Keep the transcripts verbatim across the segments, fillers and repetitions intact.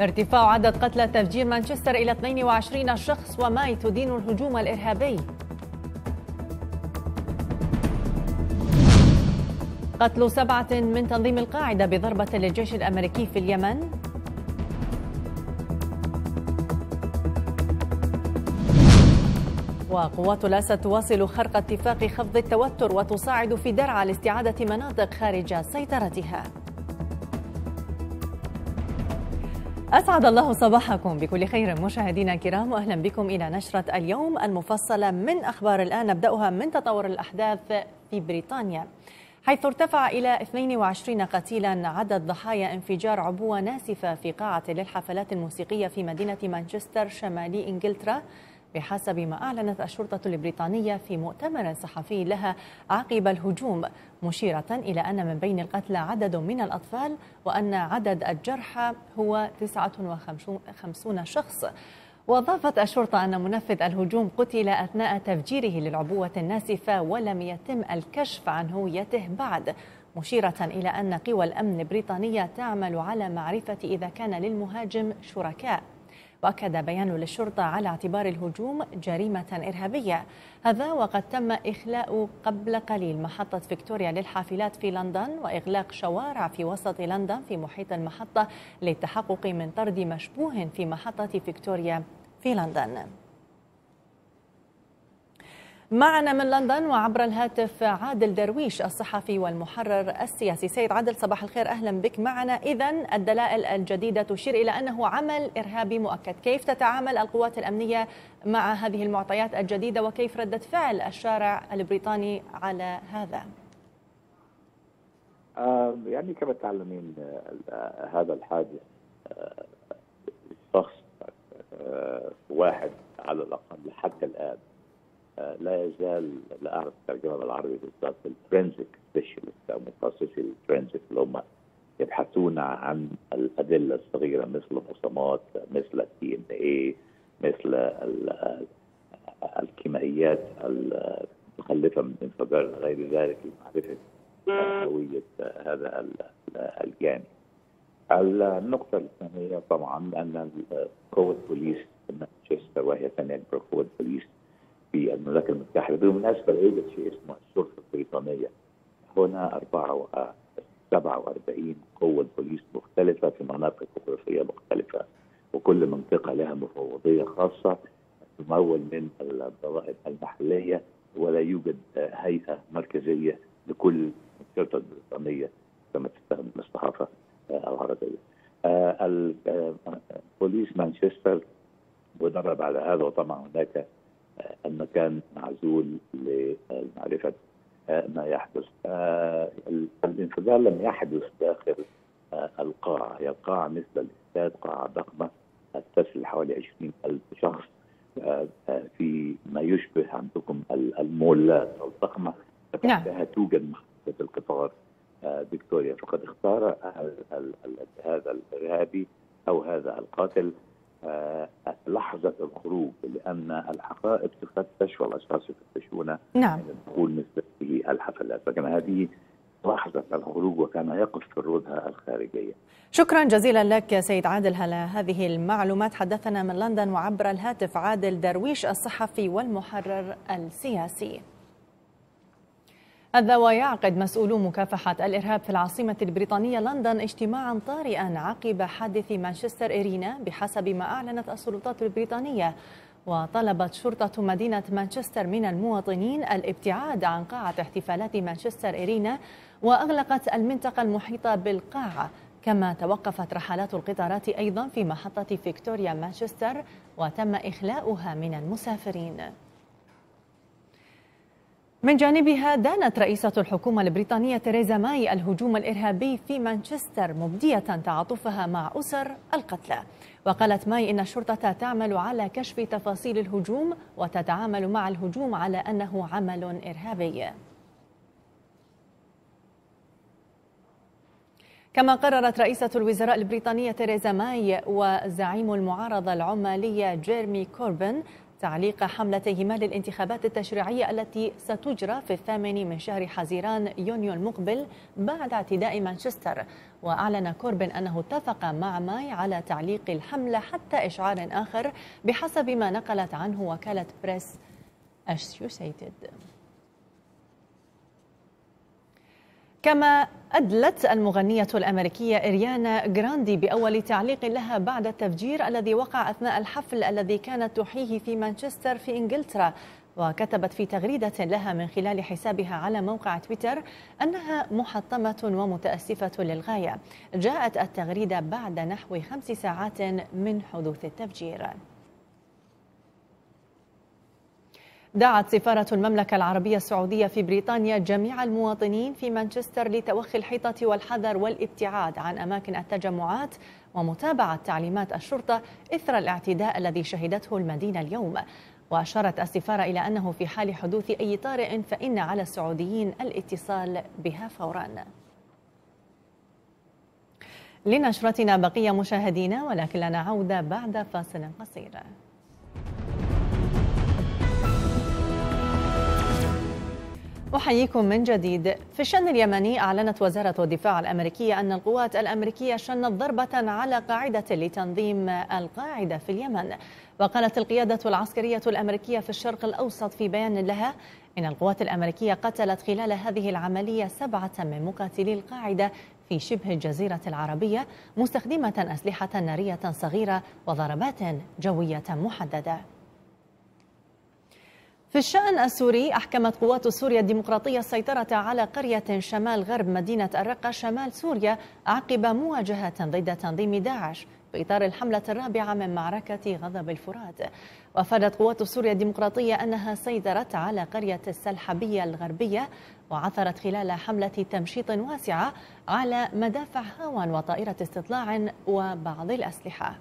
ارتفاع عدد قتلى تفجير مانشستر إلى اثنين وعشرين شخص وماي تدين الهجوم الإرهابي. قتل سبعة من تنظيم القاعدة بضربة للجيش الأمريكي في اليمن. وقوات الأسد تواصل خرق اتفاق خفض التوتر وتساعد في درعا لاستعادة مناطق خارج سيطرتها. أسعد الله صباحكم بكل خير مشاهدينا الكرام، وأهلا بكم إلى نشرة اليوم المفصلة من أخبار الآن. نبدأها من تطور الأحداث في بريطانيا، حيث ارتفع إلى اثنين وعشرين قتيلا عدد ضحايا انفجار عبوة ناسفة في قاعة للحفلات الموسيقية في مدينة مانشستر شمالي إنجلترا، بحسب ما أعلنت الشرطة البريطانية في مؤتمر صحفي لها عقب الهجوم، مشيرة إلى أن من بين القتلى عدد من الأطفال، وأن عدد الجرحى هو تسعة وخمسين شخص. وأضافت الشرطة أن منفذ الهجوم قتل أثناء تفجيره للعبوة الناسفة ولم يتم الكشف عن هويته بعد، مشيرة إلى أن قوى الأمن البريطانية تعمل على معرفة إذا كان للمهاجم شركاء. وأكد بيان للشرطة على اعتبار الهجوم جريمة إرهابية، هذا وقد تم إخلاء قبل قليل محطة فيكتوريا للحافلات في لندن وإغلاق شوارع في وسط لندن في محيط المحطة للتحقق من طرد مشبوه في محطة فيكتوريا في لندن. معنا من لندن وعبر الهاتف عادل درويش الصحفي والمحرر السياسي. سيد عادل صباح الخير، أهلا بك معنا. إذن الدلائل الجديدة تشير إلى أنه عمل إرهابي مؤكد، كيف تتعامل القوات الأمنية مع هذه المعطيات الجديدة وكيف ردة فعل الشارع البريطاني على هذا؟ يعني كما تعلمين هذا الحادث شخص واحد على الأقل حتى الآن لا يزال، لا اعرف الترجمه بالعربي بالضبط، الفرنسيك سبيشالست او متخصصي الفرنسيك اللي هم يبحثون عن الادله الصغيره مثل البصمات، مثل الدي ان اي، مثل الكيميائيات المتخلفه من الانفجار وغير ذلك لمعرفه هويه هذا الجاني. النقطه الثانيه طبعا ان قوه بوليس مانشستر وهي ثاني اكبر قوه بوليس في المملكه المتحده، بالمناسبه لعيله شيء اسمه الشرطه البريطانيه، هنا سبعة وأربعين قوه بوليس مختلفه في مناطق جغرافيه مختلفه، وكل منطقه لها مفوضيه خاصه تمول من الضرائب المحليه، ولا يوجد هيئه مركزيه لكل الشرطه البريطانيه كما تستخدم الصحافه العربيه. بوليس مانشستر ودرب على هذا، وطبعا هناك المكان معزول لمعرفة ما يحدث. الانفجار لم يحدث داخل القاعة، هي القاعة مثل الاستاد قاعة ضخمة تسل حوالي عشرين ألف شخص في ما يشبه عندكم المولات الضخمة، تحتها توجد محطة القطار فيكتوريا. فقد اختار هذا الإرهابي أو هذا القاتل لحظة الخروج، لأن الحقائب تفتش والأشخاص يفتشون نعم الدخول مثل هذه الحفلات، فكان هذه لحظة الخروج وكان يقف في الردها الخارجية. شكرا جزيلا لك سيد عادل على هذه المعلومات. حدثنا من لندن وعبر الهاتف عادل درويش الصحفي والمحرر السياسي. هذا ويعقد مسؤولو مكافحة الإرهاب في العاصمة البريطانية لندن اجتماعا طارئا عقب حادث مانشستر أرينا، بحسب ما أعلنت السلطات البريطانية، وطلبت شرطة مدينة مانشستر من المواطنين الابتعاد عن قاعة احتفالات مانشستر أرينا، وأغلقت المنطقة المحيطة بالقاعة، كما توقفت رحلات القطارات أيضا في محطة فيكتوريا مانشستر وتم إخلاؤها من المسافرين. من جانبها دانت رئيسة الحكومة البريطانية تيريزا ماي الهجوم الإرهابي في مانشستر، مبدية تعاطفها مع أسر القتلى. وقالت ماي إن الشرطة تعمل على كشف تفاصيل الهجوم وتتعامل مع الهجوم على أنه عمل إرهابي. كما قررت رئيسة الوزراء البريطانية تيريزا ماي وزعيم المعارضة العمالية جيرمي كوربن تعليق حملتيهما للانتخابات التشريعية التي ستجرى في الثامن من شهر حزيران يونيو المقبل بعد اعتداء مانشستر. وأعلن كوربن أنه اتفق مع ماي على تعليق الحملة حتى إشعار آخر بحسب ما نقلت عنه وكالة بريس أسوسييتد. كما أدلت المغنية الأمريكية أريانا جراندي بأول تعليق لها بعد التفجير الذي وقع أثناء الحفل الذي كانت تحييه في مانشستر في إنجلترا. وكتبت في تغريدة لها من خلال حسابها على موقع تويتر أنها محطمة ومتأسفة للغاية. جاءت التغريدة بعد نحو خمس ساعات من حدوث التفجير. دعت سفارة المملكة العربية السعودية في بريطانيا جميع المواطنين في مانشستر لتوخي الحيطة والحذر والابتعاد عن أماكن التجمعات ومتابعة تعليمات الشرطة إثر الاعتداء الذي شهدته المدينة اليوم. وأشارت السفارة إلى أنه في حال حدوث أي طارئ فإن على السعوديين الاتصال بها فوراً. لنشرتنا بقية مشاهدينا، ولكن لنا عودة بعد فاصل قصير. أحييكم من جديد. في الشأن اليمني أعلنت وزارة الدفاع الأمريكية أن القوات الأمريكية شنت ضربة على قاعدة لتنظيم القاعدة في اليمن. وقالت القيادة العسكرية الأمريكية في الشرق الأوسط في بيان لها إن القوات الأمريكية قتلت خلال هذه العملية سبعة من مقاتلي القاعدة في شبه الجزيرة العربية مستخدمة أسلحة نارية صغيرة وضربات جوية محددة. في الشأن السوري أحكمت قوات سوريا الديمقراطية السيطرة على قرية شمال غرب مدينة الرقة شمال سوريا عقب مواجهة ضد تنظيم داعش في إطار الحملة الرابعة من معركة غضب الفرات. وأفادت قوات سوريا الديمقراطية أنها سيطرت على قرية السلحبية الغربية وعثرت خلال حملة تمشيط واسعة على مدافع هاون وطائرة استطلاع وبعض الأسلحة.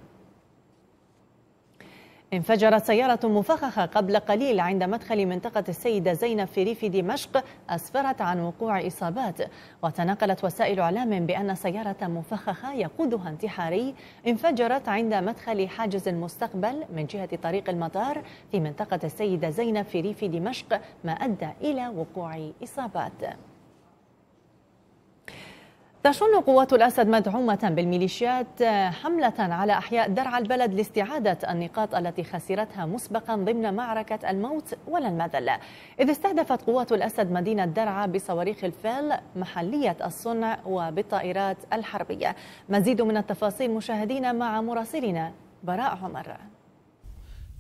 انفجرت سيارة مفخخة قبل قليل عند مدخل منطقة السيدة زينب في ريف دمشق أسفرت عن وقوع إصابات. وتناقلت وسائل إعلام بأن سيارة مفخخة يقودها انتحاري انفجرت عند مدخل حاجز المستقبل من جهة طريق المطار في منطقة السيدة زينب في ريف دمشق ما أدى إلى وقوع إصابات. تشن قوات الأسد مدعومة بالميليشيات حملة على أحياء درعا البلد لاستعادة النقاط التي خسرتها مسبقا ضمن معركة الموت والمذل، إذ استهدفت قوات الأسد مدينة درعا بصواريخ الفال محلية الصنع وبالطائرات الحربية. مزيد من التفاصيل مشاهدينا مع مراسلنا براء عمر.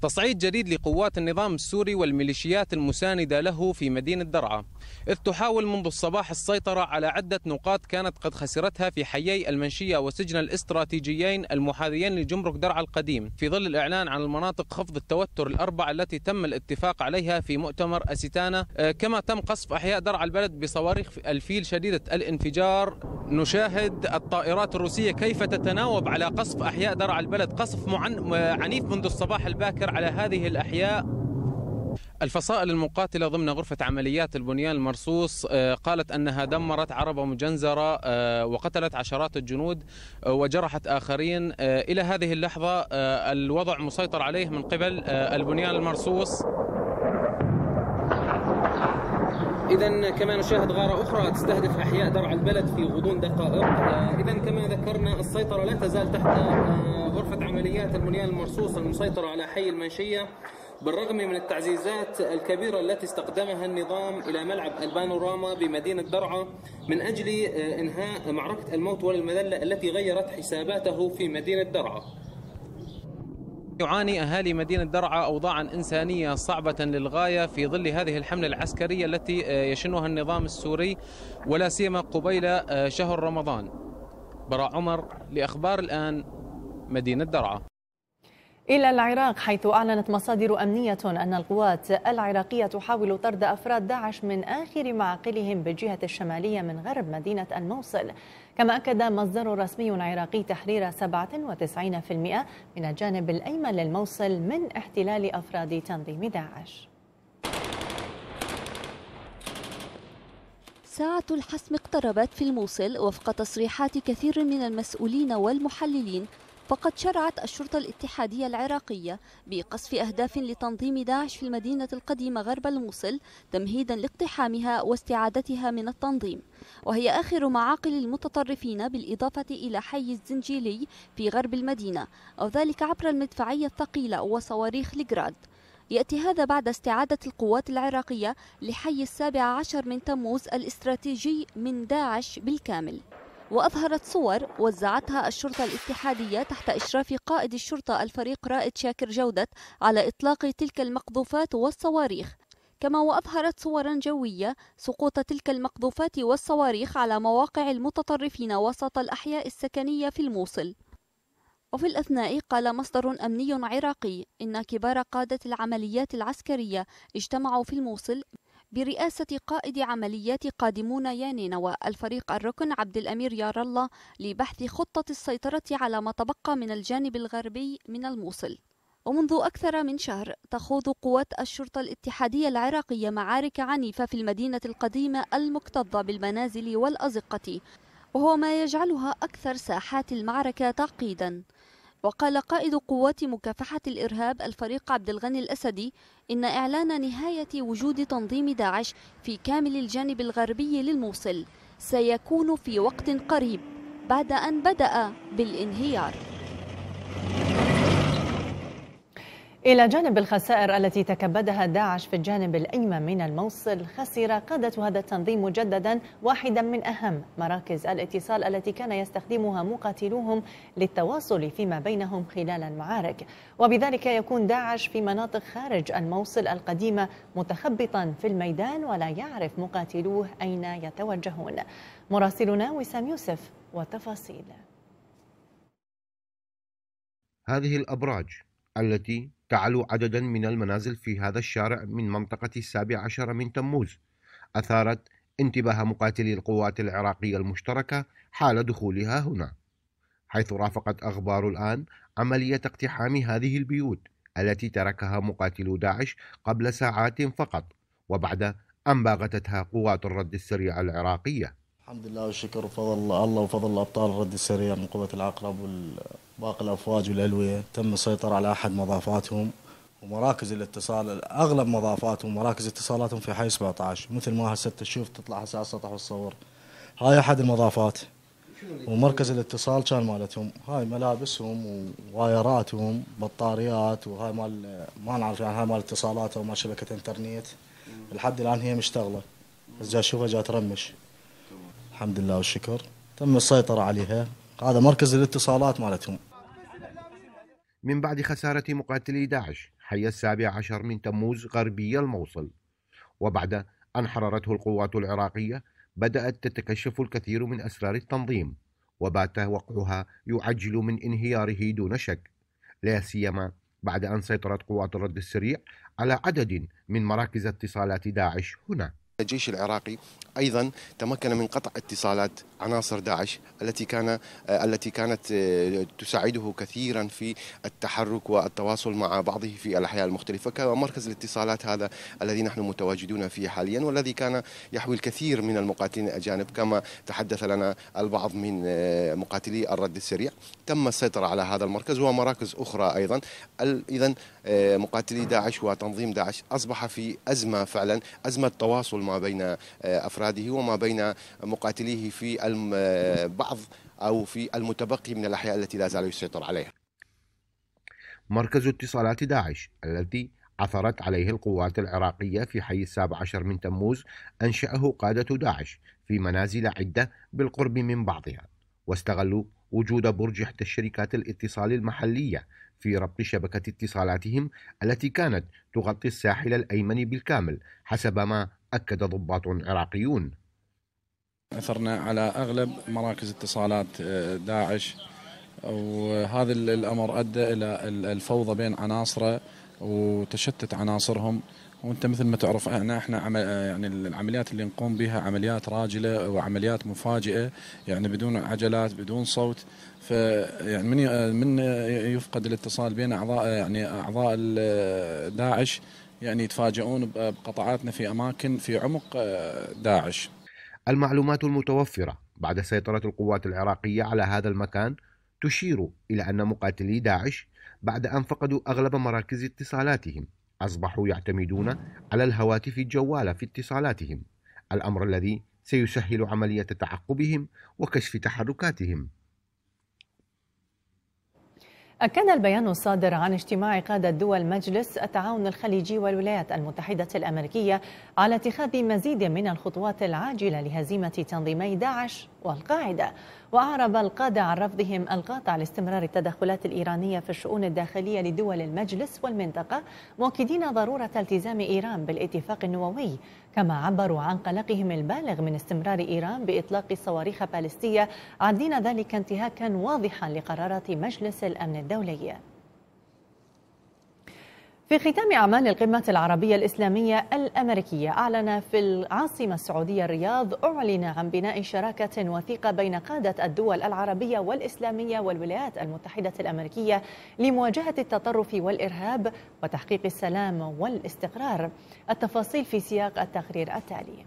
تصعيد جديد لقوات النظام السوري والميليشيات المساندة له في مدينة درعا، إذ تحاول منذ الصباح السيطرة على عدة نقاط كانت قد خسرتها في حيي المنشية وسجن الاستراتيجيين المحاذيين لجمرك درعا القديم، في ظل الإعلان عن المناطق خفض التوتر الأربعة التي تم الاتفاق عليها في مؤتمر أستانا. كما تم قصف أحياء درعا البلد بصواريخ الفيل شديدة الانفجار. نشاهد الطائرات الروسية كيف تتناوب على قصف أحياء درعا البلد، قصف معن... عنيف منذ الصباح الباكر على هذه الأحياء. الفصائل المقاتلة ضمن غرفة عمليات البنيان المرصوص قالت أنها دمرت عربة مجنزرة وقتلت عشرات الجنود وجرحت آخرين. إلى هذه اللحظة الوضع مسيطر عليه من قبل البنيان المرصوص. إذا كما نشاهد غارة أخرى تستهدف أحياء درعا البلد في غضون دقائق. إذا كما ذكرنا السيطرة لا تزال تحت غرفة عمليات البنيان المرصوص المسيطرة على حي المنشية، بالرغم من التعزيزات الكبيرة التي استخدمها النظام إلى ملعب البانوراما بمدينة درعا من أجل إنهاء معركة الموت والمذلة التي غيرت حساباته في مدينة درعا. يعاني أهالي مدينة درعا أوضاعا إنسانية صعبة للغاية في ظل هذه الحملة العسكرية التي يشنها النظام السوري، ولا سيما قبيل شهر رمضان. براء عمر لأخبار الآن، مدينة درعا. إلى العراق، حيث أعلنت مصادر أمنية أن القوات العراقية تحاول طرد أفراد داعش من آخر معاقلهم بالجهة الشمالية من غرب مدينة الموصل. كما أكد مصدر رسمي عراقي تحرير سبعة وتسعين بالمئة من الجانب الأيمن للموصل من احتلال أفراد تنظيم داعش. ساعة الحسم اقتربت في الموصل وفق تصريحات كثير من المسؤولين والمحللين فقد شرعت الشرطة الاتحادية العراقية بقصف أهداف لتنظيم داعش في المدينة القديمة غرب الموصل تمهيدا لاقتحامها واستعادتها من التنظيم، وهي آخر معاقل المتطرفين بالإضافة إلى حي الزنجيلي في غرب المدينة، أو ذلك عبر المدفعية الثقيلة وصواريخ الجراد. يأتي هذا بعد استعادة القوات العراقية لحي السابع عشر من تموز الاستراتيجي من داعش بالكامل. وأظهرت صور وزعتها الشرطة الاتحادية تحت إشراف قائد الشرطة الفريق رائد شاكر جودت على إطلاق تلك المقذوفات والصواريخ، كما وأظهرت صورا جوية سقوط تلك المقذوفات والصواريخ على مواقع المتطرفين وسط الأحياء السكنية في الموصل. وفي الأثناء قال مصدر أمني عراقي إن كبار قادة العمليات العسكرية اجتمعوا في الموصل برئاسة قائد عمليات قادمون يا نينوى الفريق الركن عبد الأمير يار الله لبحث خطة السيطرة على ما تبقى من الجانب الغربي من الموصل. ومنذ أكثر من شهر تخوض قوات الشرطة الاتحادية العراقية معارك عنيفة في المدينة القديمة المكتظة بالمنازل والأزقة، وهو ما يجعلها أكثر ساحات المعركة تعقيدا. وقال قائد قوات مكافحة الإرهاب الفريق عبدالغني الأسدي إن إعلان نهاية وجود تنظيم داعش في كامل الجانب الغربي للموصل سيكون في وقت قريب بعد أن بدأ بالانهيار. إلى جانب الخسائر التي تكبدها داعش في الجانب الأيمن من الموصل، خسر قادة هذا التنظيم مجددا واحدا من أهم مراكز الاتصال التي كان يستخدمها مقاتلوهم للتواصل فيما بينهم خلال المعارك، وبذلك يكون داعش في مناطق خارج الموصل القديمة متخبطا في الميدان ولا يعرف مقاتلوه أين يتوجهون. مراسلنا وسام يوسف والتفاصيل. هذه الأبراج التي تعلو عددا من المنازل في هذا الشارع من منطقة السابع عشر من تموز أثارت انتباه مقاتلي القوات العراقية المشتركة حال دخولها هنا، حيث رافقت أخبار الآن عملية اقتحام هذه البيوت التي تركها مقاتلو داعش قبل ساعات فقط، وبعد أن باغتتها قوات الرد السريع العراقية. الحمد لله والشكر وفضل الله وفضل أبطال الرد السريع من قوة العقرب وال باقي الأفواج والألوية. تم السيطرة على أحد مضافاتهم ومراكز الاتصال، أغلب مضافاتهم ومراكز اتصالاتهم في حي سبعة عشر، مثل ما هسه تشوف تطلع هسه على السطح والصور. هاي أحد المضافات ومركز الاتصال كان مالتهم، هاي ملابسهم ووايراتهم بطاريات، وهاي مال ما نعرف يعني هاي مال اتصالات أو مال شبكة إنترنت. لحد الآن هي مشتغلة بس جا أشوفها جا ترمش. الحمد لله والشكر تم السيطرة عليها، هذا مركز الاتصالات مالتهم. من بعد خسارة مقاتلي داعش حي السابع عشر من تموز غربي الموصل، وبعد أن حررته القوات العراقية، بدأت تتكشف الكثير من أسرار التنظيم، وبات وقعها يعجل من انهياره دون شك، لا سيما بعد أن سيطرت قوات الرد السريع على عدد من مراكز اتصالات داعش هنا. الجيش العراقي أيضا تمكن من قطع اتصالات عناصر داعش التي كان التي كانت تساعده كثيرا في التحرك والتواصل مع بعضه في الأحياء المختلفة، كمركز الاتصالات هذا الذي نحن متواجدون فيه حاليا، والذي كان يحوي الكثير من المقاتلين الأجانب كما تحدث لنا البعض من مقاتلي الرد السريع. تم السيطرة على هذا المركز ومراكز أخرى أيضا. إذن مقاتلي داعش وتنظيم داعش أصبح في أزمة، فعلا أزمة تواصل ما بين أفراده وما بين مقاتليه في بعض أو في المتبقي من الأحياء التي لا زال يسيطر عليها. مركز اتصالات داعش التي عثرت عليه القوات العراقية في حي السابع عشر من تموز أنشأه قادة داعش في منازل عدة بالقرب من بعضها، واستغلوا وجود برج إحدى الشركات الاتصال المحلية في ربط شبكة اتصالاتهم التي كانت تغطي الساحل الأيمن بالكامل حسب ما أكد ضباط عراقيون. أثرنا على أغلب مراكز اتصالات داعش، وهذا الأمر أدى إلى الفوضى بين عناصره وتشتت عناصرهم. وأنت مثل ما تعرف أنا إحنا يعني العمليات اللي نقوم بها عمليات راجلة وعمليات مفاجئة، يعني بدون عجلات بدون صوت، فيعني من من يفقد الاتصال بين أعضاء يعني أعضاء داعش يعني يتفاجئون بقطعاتنا في أماكن في عمق داعش. المعلومات المتوفرة بعد سيطرة القوات العراقية على هذا المكان تشير إلى أن مقاتلي داعش بعد أن فقدوا أغلب مراكز اتصالاتهم أصبحوا يعتمدون على الهواتف الجوالة في اتصالاتهم، الأمر الذي سيسهل عملية تعقبهم وكشف تحركاتهم. أكد البيان الصادر عن اجتماع قادة دول مجلس التعاون الخليجي والولايات المتحدة الأمريكية على اتخاذ مزيد من الخطوات العاجلة لهزيمة تنظيمي داعش والقاعدة، وأعرب القادة عن رفضهم القاطع لاستمرار التدخلات الإيرانية في الشؤون الداخلية لدول المجلس والمنطقة، مؤكدين ضرورة التزام إيران بالاتفاق النووي، كما عبروا عن قلقهم البالغ من استمرار إيران بإطلاق صواريخ باليستية، عدين ذلك انتهاكا واضحا لقرارات مجلس الأمن الدولي. في ختام أعمال القمة العربية الإسلامية الأمريكية، أعلن في العاصمة السعودية الرياض أعلن عن بناء شراكة وثيقة بين قادة الدول العربية والإسلامية والولايات المتحدة الأمريكية لمواجهة التطرف والإرهاب وتحقيق السلام والاستقرار. التفاصيل في سياق التقرير التالي.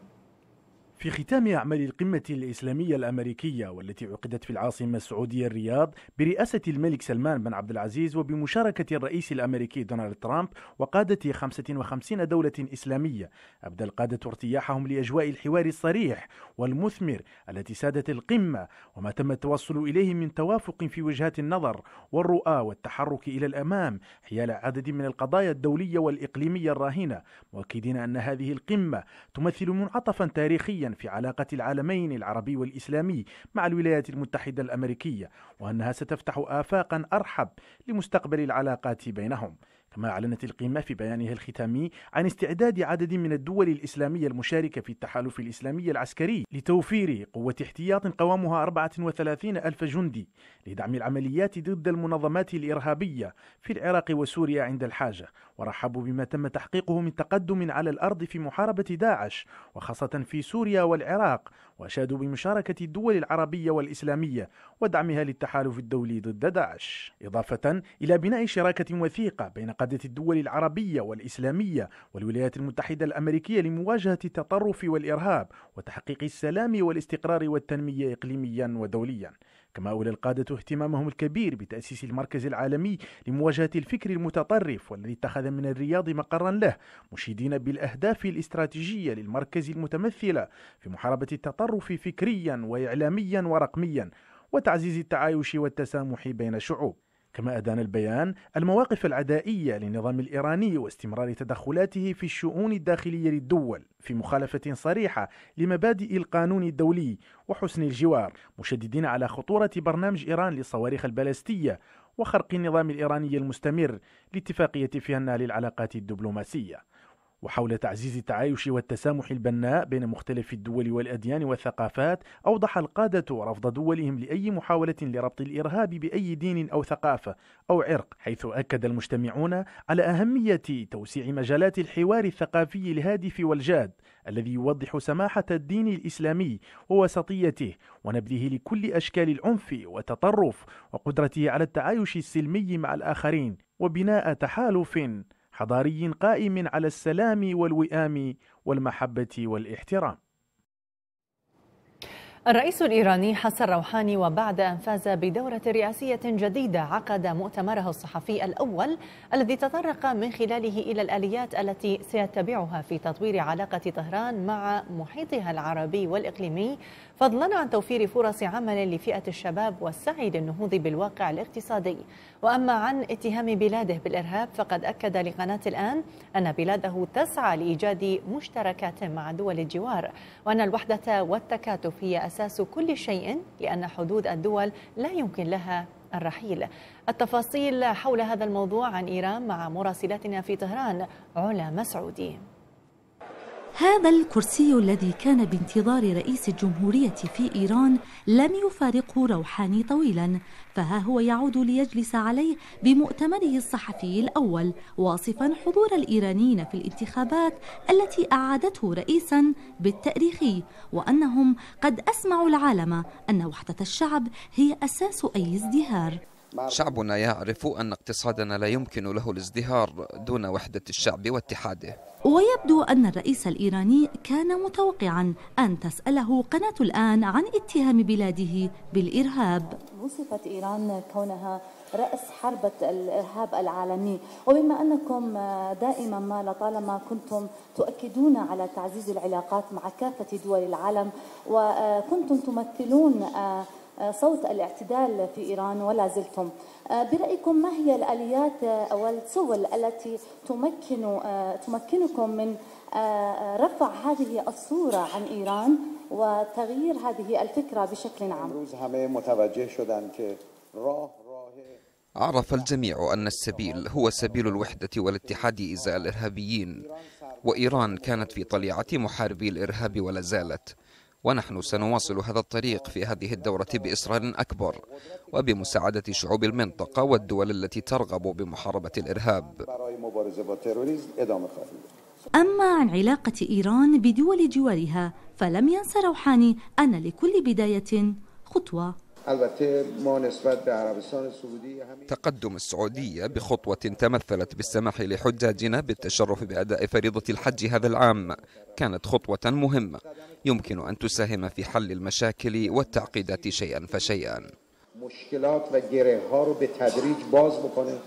في ختام أعمال القمة الإسلامية الأمريكية والتي عقدت في العاصمة السعودية الرياض برئاسة الملك سلمان بن عبد العزيز وبمشاركة الرئيس الأمريكي دونالد ترامب وقادة خمسة وخمسين دولة إسلامية، أبدى القادة ارتياحهم لأجواء الحوار الصريح والمثمر التي سادت القمة وما تم التوصل إليه من توافق في وجهات النظر والرؤى والتحرك إلى الأمام حيال عدد من القضايا الدولية والإقليمية الراهنة، مؤكدين أن هذه القمة تمثل منعطفا تاريخيا في علاقة العالمين العربي والإسلامي مع الولايات المتحدة الأمريكية، وأنها ستفتح آفاقا أرحب لمستقبل العلاقات بينهم. كما أعلنت القمة في بيانها الختامي عن استعداد عدد من الدول الإسلامية المشاركة في التحالف الإسلامي العسكري لتوفير قوة احتياط قوامها أربعة وثلاثين ألف جندي لدعم العمليات ضد المنظمات الإرهابية في العراق وسوريا عند الحاجة، ورحبوا بما تم تحقيقه من تقدم على الأرض في محاربة داعش وخاصة في سوريا والعراق، وأشادوا بمشاركة الدول العربية والإسلامية ودعمها للتحالف الدولي ضد داعش، إضافة إلى بناء شراكة وثيقة بين قادة الدول العربية والإسلامية والولايات المتحدة الأمريكية لمواجهة التطرف والإرهاب وتحقيق السلام والاستقرار والتنمية إقليميا ودوليا. كما أولى القادة اهتمامهم الكبير بتأسيس المركز العالمي لمواجهة الفكر المتطرف والذي اتخذ من الرياض مقرا له، مشيدين بالأهداف الاستراتيجية للمركز المتمثلة في محاربة التطرف فكريا وإعلاميا ورقميا وتعزيز التعايش والتسامح بين الشعوب. كما أدان البيان المواقف العدائية للنظام الإيراني واستمرار تدخلاته في الشؤون الداخلية للدول في مخالفة صريحة لمبادئ القانون الدولي وحسن الجوار، مشددين على خطورة برنامج إيران للصواريخ الباليستية وخرق النظام الإيراني المستمر لاتفاقية فيينا للعلاقات الدبلوماسية. وحول تعزيز التعايش والتسامح البناء بين مختلف الدول والأديان والثقافات، أوضح القادة رفض دولهم لأي محاولة لربط الإرهاب بأي دين أو ثقافة أو عرق، حيث أكد المجتمعون على أهمية توسيع مجالات الحوار الثقافي الهادف والجاد الذي يوضح سماحة الدين الإسلامي ووسطيته ونبذه لكل أشكال العنف والتطرف وقدرته على التعايش السلمي مع الآخرين وبناء تحالف حضاري قائم على السلام والوئام والمحبة والاحترام. الرئيس الإيراني حسن روحاني وبعد أن فاز بدورة رئاسية جديدة عقد مؤتمره الصحفي الأول الذي تطرق من خلاله إلى الآليات التي سيتبعها في تطوير علاقة طهران مع محيطها العربي والإقليمي، فضلا عن توفير فرص عمل لفئة الشباب والسعي للنهوض بالواقع الاقتصادي. وأما عن اتهام بلاده بالإرهاب، فقد أكد لقناة الآن أن بلاده تسعى لإيجاد مشتركات مع دول الجوار، وأن الوحدة والتكاتف هي أساس كل شيء، لأن حدود الدول لا يمكن لها الرحيل. التفاصيل حول هذا الموضوع عن إيران مع مراسلتنا في طهران علا مسعودي. هذا الكرسي الذي كان بانتظار رئيس الجمهورية في إيران لم يفارقه روحاني طويلا، فها هو يعود ليجلس عليه بمؤتمره الصحفي الأول، واصفا حضور الإيرانيين في الانتخابات التي أعادته رئيسا بالتأريخي، وأنهم قد أسمعوا العالم أن وحدة الشعب هي أساس أي ازدهار. شعبنا يعرف أن اقتصادنا لا يمكن له الازدهار دون وحدة الشعب واتحاده. ويبدو أن الرئيس الإيراني كان متوقعا أن تسأله قناة الآن عن اتهام بلاده بالإرهاب. وصفت إيران كونها رأس حربة الإرهاب العالمي، وبما أنكم دائما ما لطالما كنتم تؤكدون على تعزيز العلاقات مع كافة دول العالم، وكنتم تمثلون صوت الاعتدال في إيران ولا زلتم، برأيكم ما هي الآليات والسبل التي تمكن تمكنكم من رفع هذه الصورة عن إيران وتغيير هذه الفكرة بشكل عام؟ عرف الجميع أن السبيل هو سبيل الوحدة والاتحاد إزاء الإرهابيين، وإيران كانت في طليعة محاربي الإرهاب ولا زالت، ونحن سنواصل هذا الطريق في هذه الدورة بإصرار أكبر وبمساعدة شعوب المنطقة والدول التي ترغب بمحاربة الإرهاب. أما عن علاقة إيران بدول جوارها فلم ينس روحاني أن لكل بداية خطوة. تقدم السعودية بخطوة تمثلت بالسماح لحجاجنا بالتشرف بأداء فريضة الحج هذا العام كانت خطوة مهمة يمكن أن تساهم في حل المشاكل والتعقيدات شيئا فشيئا.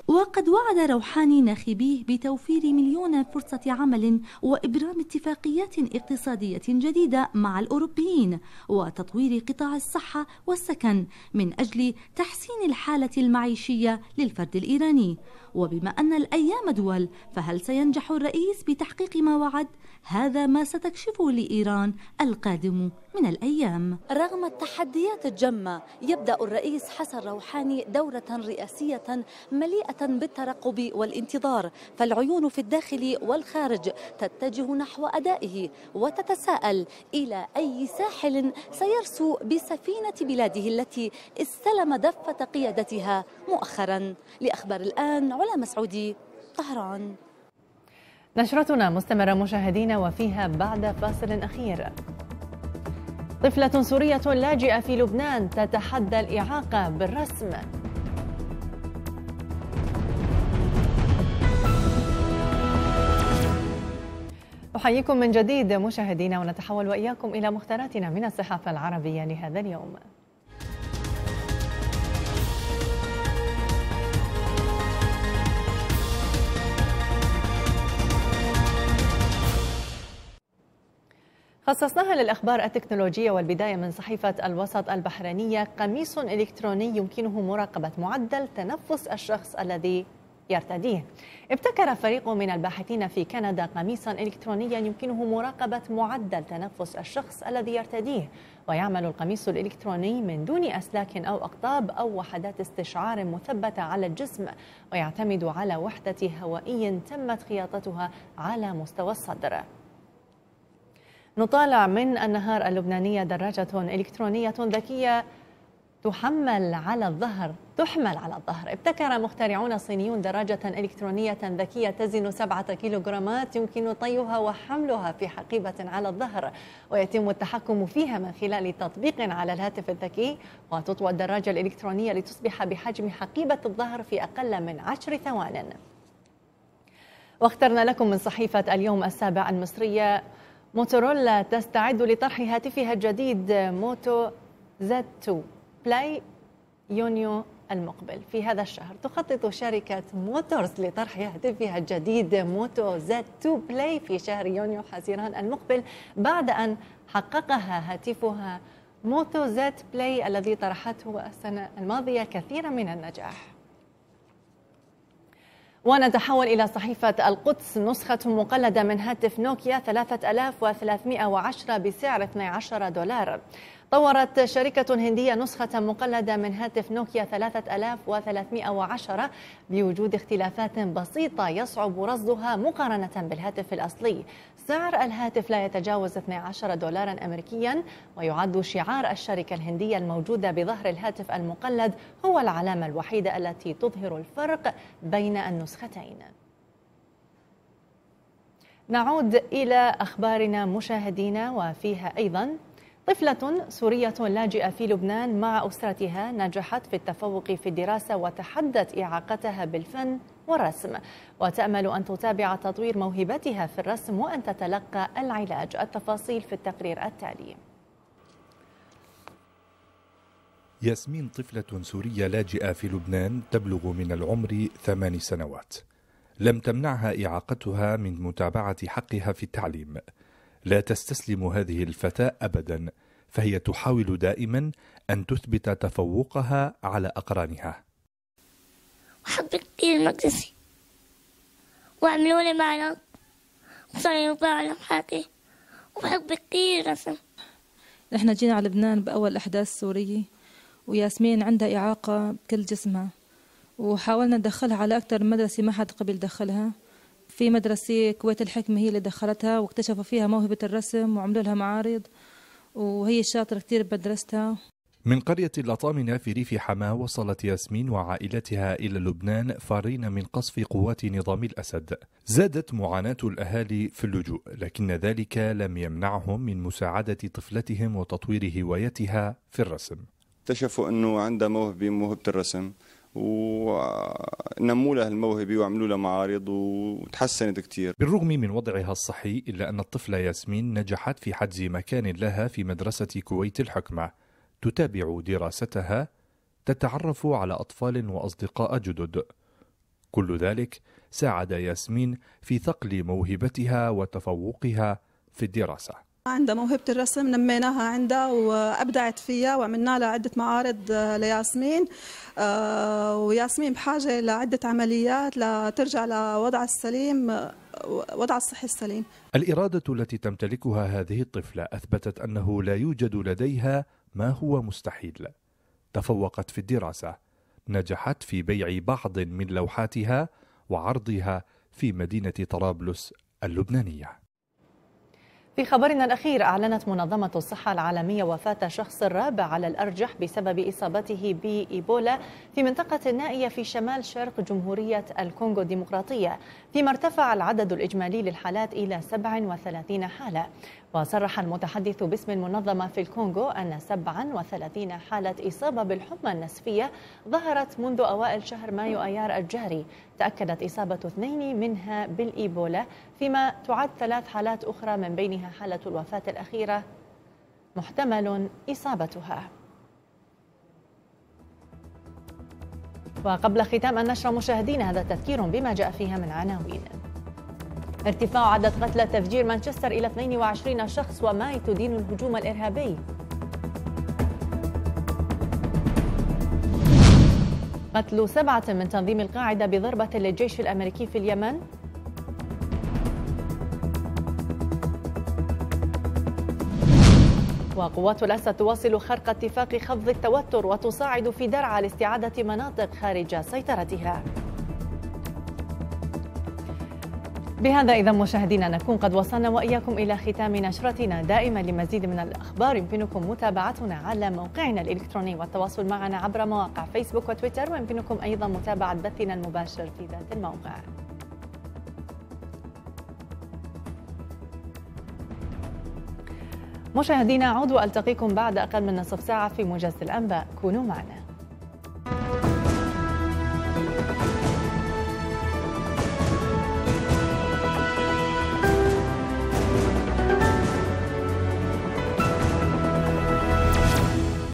وقد وعد روحاني ناخبيه بتوفير مليون فرصة عمل وإبرام اتفاقيات اقتصادية جديدة مع الأوروبيين وتطوير قطاع الصحة والسكن من أجل تحسين الحالة المعيشية للفرد الإيراني. وبما أن الأيام دول فهل سينجح الرئيس بتحقيق ما وعد؟ هذا ما ستكشفه لإيران القادم من الأيام. رغم التحديات الجمة يبدأ الرئيس حسن روحاني دورة رئاسية مليئة بالترقب والانتظار، فالعيون في الداخل والخارج تتجه نحو أدائه وتتساءل إلى أي ساحل سيرسو بسفينة بلاده التي استلم دفة قيادتها مؤخرا. لأخبار الآن علا مسعودي، طهران. نشرتنا مستمرة مشاهدينا وفيها بعد فاصل أخير. طفلة سورية لاجئة في لبنان تتحدى الإعاقة بالرسم. أحييكم من جديد مشاهدينا ونتحول وإياكم إلى مختاراتنا من الصحافة العربية لهذا اليوم. خصصناها للأخبار التكنولوجية والبداية من صحيفة الوسط البحرينية. قميص إلكتروني يمكنه مراقبة معدل تنفس الشخص الذي يرتديه. ابتكر فريق من الباحثين في كندا قميصا إلكترونيا يمكنه مراقبة معدل تنفس الشخص الذي يرتديه، ويعمل القميص الإلكتروني من دون أسلاك أو أقطاب أو وحدات استشعار مثبتة على الجسم، ويعتمد على وحدة هوائي تمت خياطتها على مستوى الصدر. نطالع من النهار اللبنانية دراجة إلكترونية ذكية تحمل على الظهر تحمل على الظهر. ابتكر مخترعون صينيون دراجة إلكترونية ذكية تزن سبعة كيلوغرامات يمكن طيها وحملها في حقيبة على الظهر، ويتم التحكم فيها من خلال تطبيق على الهاتف الذكي. وتطوى الدراجة الإلكترونية لتصبح بحجم حقيبة الظهر في أقل من عشر ثوان. واخترنا لكم من صحيفة اليوم السابع المصرية: موتورولا تستعد لطرح هاتفها الجديد موتو زد اثنين بلاي يونيو المقبل. في هذا الشهر تخطط شركة موتورز لطرح هاتفها الجديد موتو زد اثنين بلاي في شهر يونيو حزيران المقبل، بعد أن حققها هاتفها موتو زد بلاي الذي طرحته السنة الماضية كثيرا من النجاح. ونتحول إلى صحيفة القدس: نسخة مقلدة من هاتف نوكيا ثلاثة آلاف وثلاثمئة وعشرة بسعر اثني عشر دولار. طورت شركة هندية نسخة مقلدة من هاتف نوكيا ثلاثة آلاف وثلاثمئة وعشرة بوجود اختلافات بسيطة يصعب رصدها مقارنة بالهاتف الأصلي. سعر الهاتف لا يتجاوز اثني عشر دولارا أمريكيا، ويعد شعار الشركة الهندية الموجودة بظهر الهاتف المقلد هو العلامة الوحيدة التي تظهر الفرق بين النسختين. نعود إلى أخبارنا مشاهدينا وفيها أيضا: طفلة سورية لاجئة في لبنان مع أسرتها نجحت في التفوق في الدراسة وتحدت إعاقتها بالفن والرسم، وتأمل أن تتابع تطوير موهبتها في الرسم وأن تتلقى العلاج. التفاصيل في التقرير التالي. ياسمين طفلة سورية لاجئة في لبنان تبلغ من العمر ثمان سنوات، لم تمنعها إعاقتها من متابعة حقها في التعليم. لا تستسلم هذه الفتاة أبدا، فهي تحاول دائما أن تثبت تفوقها على أقرانها. أحب كثير مدرسي وعملوا لي معلم وصاروا بعلم حقي، وأحب كثير رسم. نحن جينا على لبنان بأول أحداث سورية، وياسمين عندها إعاقة بكل جسمها، وحاولنا ندخلها على أكثر مدرسة ما حد قبل دخلها. في مدرسة كويت الحكمة هي اللي دخلتها، واكتشفوا فيها موهبة الرسم وعملوا لها معارض، وهي شاطرة كثير بمدرستها. من قرية الأطامنة في ريف حما وصلت ياسمين وعائلتها إلى لبنان فارين من قصف قوات نظام الأسد. زادت معاناة الأهالي في اللجوء، لكن ذلك لم يمنعهم من مساعدة طفلتهم وتطوير هوايتها في الرسم. اكتشفوا أنه عندها موهبة، موهبة الرسم، ونموا لها الموهبة وعملوا لها معارض وتحسنت كتير. بالرغم من وضعها الصحي إلا أن الطفلة ياسمين نجحت في حجز مكان لها في مدرسة كويت الحكمة، تتابع دراستها، تتعرف على أطفال وأصدقاء جدد. كل ذلك ساعد ياسمين في صقل موهبتها وتفوقها في الدراسة. عندها موهبة الرسم، نميناها عندها وأبدعت فيها وعملنا لها عدة معارض لياسمين، وياسمين بحاجة لعدة عمليات لترجع لوضعها السليم، وضعها الصحي السليم. الإرادة التي تمتلكها هذه الطفلة أثبتت أنه لا يوجد لديها ما هو مستحيل. تفوقت في الدراسة، نجحت في بيع بعض من لوحاتها وعرضها في مدينة طرابلس اللبنانية. في خبرنا الأخير، أعلنت منظمة الصحة العالمية وفاة شخص الرابع على الأرجح بسبب إصابته بإيبولا في منطقة نائية في شمال شرق جمهورية الكونغو الديمقراطية، فيما ارتفع العدد الإجمالي للحالات إلى سبعة وثلاثين حالة. وصرح المتحدث باسم المنظمة في الكونغو أن سبعة وثلاثين حالة إصابة بالحمى النسفية ظهرت منذ أوائل شهر مايو أيار الجاري، تأكدت إصابة اثنين منها بالإيبولا، فيما تعد ثلاث حالات أخرى من بينها حالة الوفاة الأخيرة محتمل إصابتها. وقبل ختام النشرة مشاهدينا، هذا تذكير بما جاء فيها من عناوين. ارتفاع عدد قتلى تفجير مانشستر إلى اثنين وعشرين شخص، وماي تدين الهجوم الإرهابي. قتل سبعة من تنظيم القاعدة بضربة للجيش الأمريكي في اليمن. وقوات الأسد تواصل خرق اتفاق خفض التوتر وتساعد في درعا لاستعادة مناطق خارج سيطرتها. بهذا إذا مشاهدينا نكون قد وصلنا وإياكم إلى ختام نشرتنا. دائما لمزيد من الأخبار يمكنكم متابعتنا على موقعنا الإلكتروني والتواصل معنا عبر مواقع فيسبوك وتويتر، ويمكنكم أيضا متابعة بثنا المباشر في ذات الموقع. مشاهدينا، أعود وألتقيكم بعد أقل من نصف ساعة في موجز الأنباء، كونوا معنا.